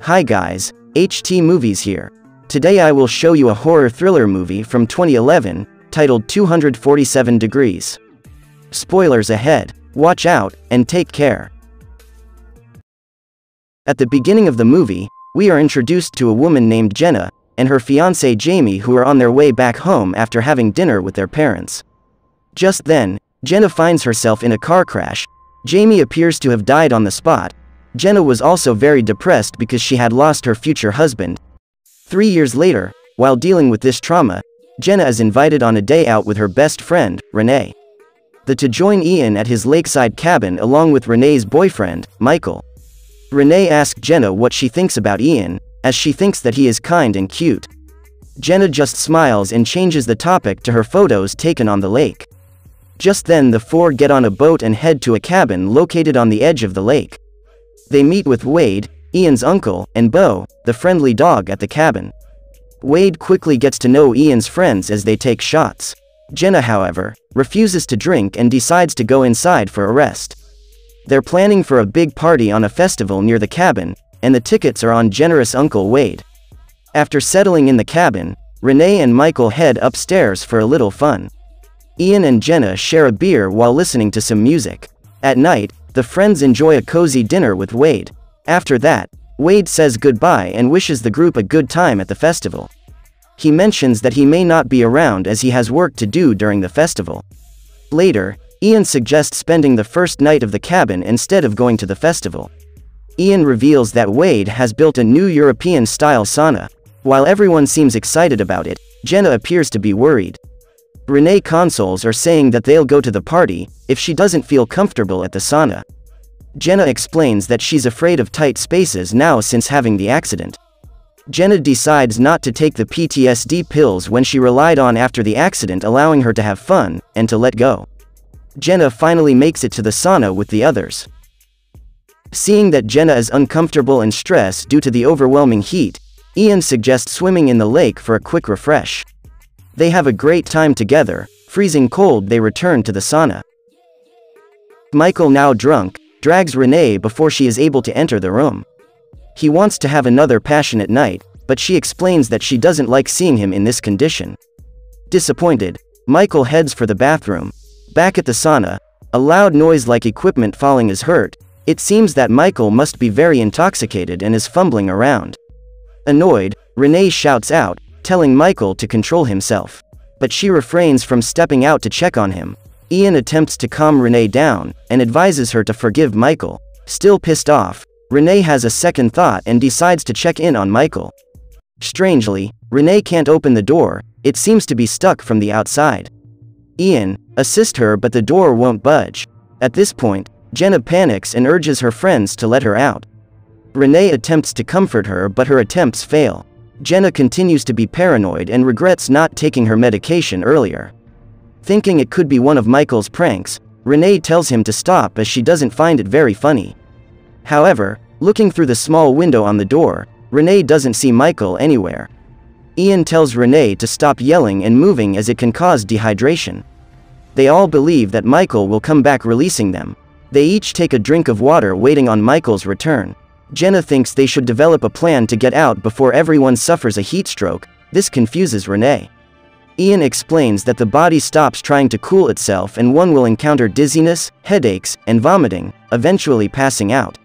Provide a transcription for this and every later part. Hi guys, HT Movies here. Today I will show you a horror thriller movie from 2011, titled 247 Degrees. Spoilers ahead, watch out, and take care. At the beginning of the movie, we are introduced to a woman named Jenna, and her fiancé Jamie, who are on their way back home after having dinner with their parents. Just then, Jenna finds herself in a car crash. Jamie appears to have died on the spot. Jenna was also very depressed because she had lost her future husband. 3 years later, while dealing with this trauma, Jenna is invited on a day out with her best friend, Renee. To join Ian at his lakeside cabin along with Renee's boyfriend, Michael. Renee asks Jenna what she thinks about Ian, as she thinks that he is kind and cute. Jenna just smiles and changes the topic to her photos taken on the lake. Just then the four get on a boat and head to a cabin located on the edge of the lake. They meet with Wade, Ian's uncle, and Bo, the friendly dog at the cabin. Wade quickly gets to know Ian's friends as they take shots. Jenna, however, refuses to drink and decides to go inside for a rest. They're planning for a big party on a festival near the cabin, and the tickets are on generous Uncle Wade. After settling in the cabin, Renee and Michael head upstairs for a little fun. Ian and Jenna share a beer while listening to some music. At night, the friends enjoy a cozy dinner with Wade. After that, Wade says goodbye and wishes the group a good time at the festival. He mentions that he may not be around as he has work to do during the festival. Later, Ian suggests spending the first night of the cabin instead of going to the festival. Ian reveals that Wade has built a new European-style sauna. While everyone seems excited about it, Jenna appears to be worried. Renee consoles her, saying that they'll go to the party if she doesn't feel comfortable at the sauna. Jenna explains that she's afraid of tight spaces now since having the accident. Jenna decides not to take the PTSD pills when she relied on after the accident, allowing her to have fun and to let go. Jenna finally makes it to the sauna with the others. Seeing that Jenna is uncomfortable and stressed due to the overwhelming heat, Ian suggests swimming in the lake for a quick refresh. They have a great time together. Freezing cold, they return to the sauna. Michael, now drunk, drags Renee before she is able to enter the room. He wants to have another passionate night, but she explains that she doesn't like seeing him in this condition. Disappointed, Michael heads for the bathroom. Back at the sauna, a loud noise like equipment falling is heard. It seems that Michael must be very intoxicated and is fumbling around. Annoyed, Renee shouts out, telling Michael to control himself. But she refrains from stepping out to check on him. Ian attempts to calm Renee down and advises her to forgive Michael. Still pissed off, Renee has a second thought and decides to check in on Michael. Strangely, Renee can't open the door. It seems to be stuck from the outside. Ian assists her, but the door won't budge. At this point, Jenna panics and urges her friends to let her out. Renee attempts to comfort her, but her attempts fail. Jenna continues to be paranoid and regrets not taking her medication earlier. Thinking it could be one of Michael's pranks, Renee tells him to stop as she doesn't find it very funny. However, looking through the small window on the door, Renee doesn't see Michael anywhere. Ian tells Renee to stop yelling and moving as it can cause dehydration. They all believe that Michael will come back, releasing them. They each take a drink of water, waiting on Michael's return. Jenna thinks they should develop a plan to get out before everyone suffers a heat stroke. This confuses Renee. Ian explains that the body stops trying to cool itself and one will encounter dizziness, headaches, and vomiting, eventually passing out.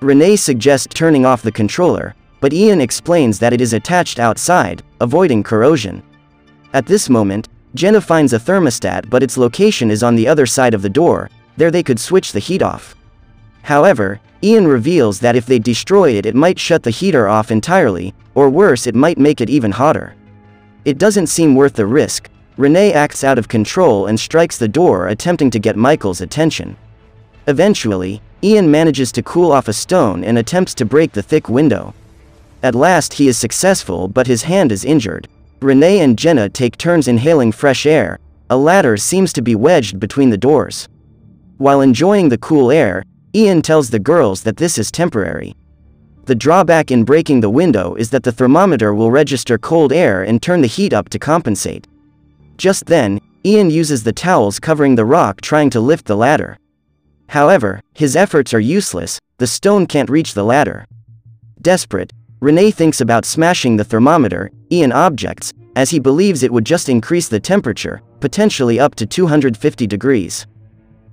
Renee suggests turning off the controller, but Ian explains that it is attached outside, avoiding corrosion. At this moment, Jenna finds a thermostat, but its location is on the other side of the door. There they could switch the heat off. However, Ian reveals that if they destroy it, it might shut the heater off entirely, or worse, it might make it even hotter. It doesn't seem worth the risk. Renee acts out of control and strikes the door, attempting to get Michael's attention. Eventually, Ian manages to cool off a stone and attempts to break the thick window. At last he is successful, but his hand is injured. Renee and Jenna take turns inhaling fresh air. A ladder seems to be wedged between the doors. While enjoying the cool air, Ian tells the girls that this is temporary. The drawback in breaking the window is that the thermometer will register cold air and turn the heat up to compensate. Just then, Ian uses the towels covering the rock, trying to lift the ladder. However, his efforts are useless. The stone can't reach the ladder. Desperate, Renee thinks about smashing the thermometer, Ian objects, as he believes it would just increase the temperature, potentially up to 250 degrees.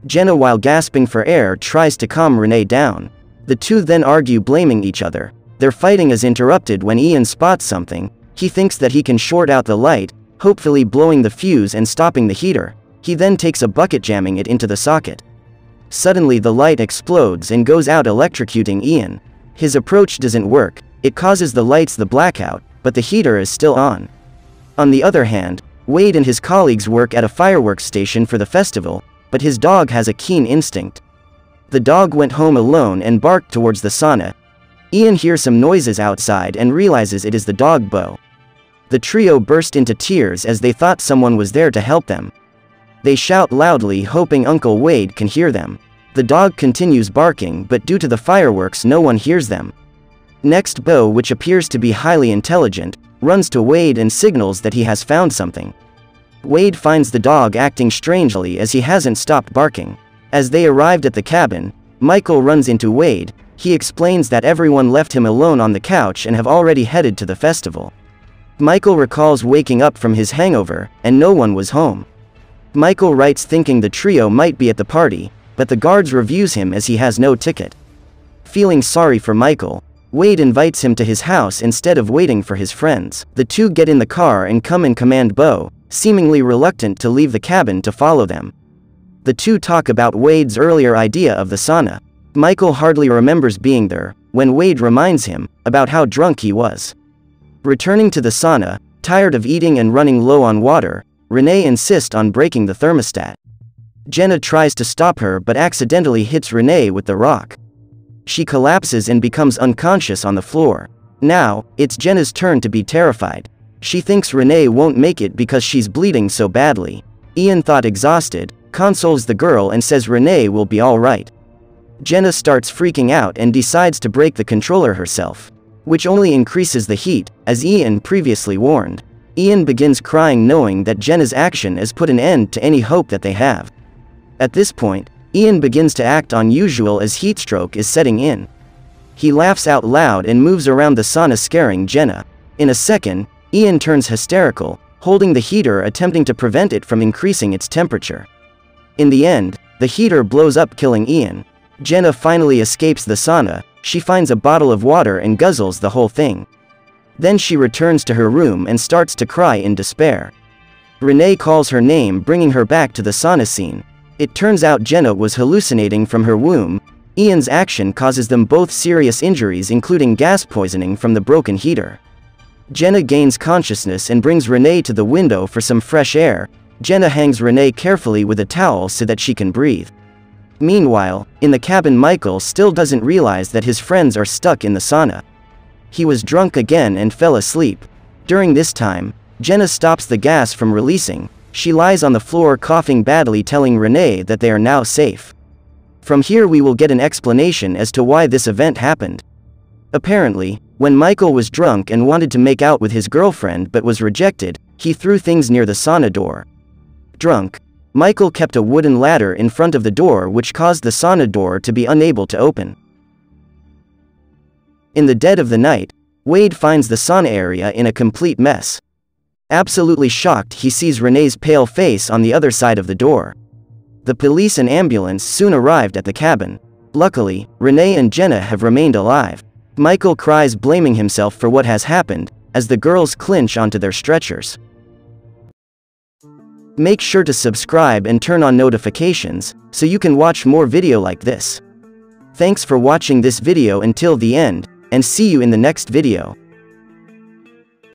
Jenna, while gasping for air, tries to calm Renee down. The two then argue, blaming each other. Their fighting is interrupted when Ian spots something. He thinks that he can short out the light, hopefully blowing the fuse and stopping the heater. He then takes a bucket, jamming it into the socket. Suddenly the light explodes and goes out, electrocuting Ian. His approach doesn't work. It causes the lights the blackout, but the heater is still on. On the other hand, Wade and his colleagues work at a fireworks station for the festival, but his dog has a keen instinct. The dog went home alone and barked towards the sauna. Ian hears some noises outside and realizes it is the dog Bo. The trio burst into tears as they thought someone was there to help them. They shout loudly, hoping Uncle Wade can hear them. The dog continues barking, but due to the fireworks no one hears them. Next, Bo, which appears to be highly intelligent, runs to Wade and signals that he has found something. Wade finds the dog acting strangely as he hasn't stopped barking. As they arrived at the cabin, Michael runs into Wade. He explains that everyone left him alone on the couch and have already headed to the festival. Michael recalls waking up from his hangover, and no one was home. Michael writes thinking the trio might be at the party, but the guards refuse him as he has no ticket. Feeling sorry for Michael, Wade invites him to his house instead of waiting for his friends. The two get in the car and come and command Bo, seemingly reluctant to leave the cabin, to follow them. The two talk about Wade's earlier idea of the sauna. Michael hardly remembers being there, when Wade reminds him about how drunk he was. Returning to the sauna, tired of eating and running low on water, Renee insists on breaking the thermostat. Jenna tries to stop her but accidentally hits Renee with the rock. She collapses and becomes unconscious on the floor. Now, it's Jenna's turn to be terrified. She thinks Renee won't make it because she's bleeding so badly. Ian, thought exhausted, consoles the girl and says Renee will be alright. Jenna starts freaking out and decides to break the controller herself, which only increases the heat, as Ian previously warned. Ian begins crying, knowing that Jenna's action has put an end to any hope that they have. At this point, Ian begins to act unusual as heatstroke is setting in. He laughs out loud and moves around the sauna, scaring Jenna. In a second, Ian turns hysterical, holding the heater, attempting to prevent it from increasing its temperature. In the end, the heater blows up, killing Ian. Jenna finally escapes the sauna. She finds a bottle of water and guzzles the whole thing. Then she returns to her room and starts to cry in despair. Renee calls her name, bringing her back to the sauna scene. It turns out Jenna was hallucinating from her womb. Ian's action causes them both serious injuries, including gas poisoning from the broken heater. Jenna gains consciousness and brings Renee to the window for some fresh air. Jenna hangs Renee carefully with a towel so that she can breathe. Meanwhile, in the cabin, Michael still doesn't realize that his friends are stuck in the sauna. He was drunk again and fell asleep. During this time, Jenna stops the gas from releasing. She lies on the floor coughing badly, telling Renee that they are now safe. From here we will get an explanation as to why this event happened. Apparently, when Michael was drunk and wanted to make out with his girlfriend but was rejected, he threw things near the sauna door. Drunk, Michael kept a wooden ladder in front of the door, which caused the sauna door to be unable to open. In the dead of the night, Wade finds the sauna area in a complete mess. Absolutely shocked, he sees Renee's pale face on the other side of the door. The police and ambulance soon arrived at the cabin. Luckily, Renee and Jenna have remained alive. Michael cries, blaming himself for what has happened, as the girls clinch onto their stretchers. Make sure to subscribe and turn on notifications, so you can watch more video like this. Thanks for watching this video until the end, and see you in the next video.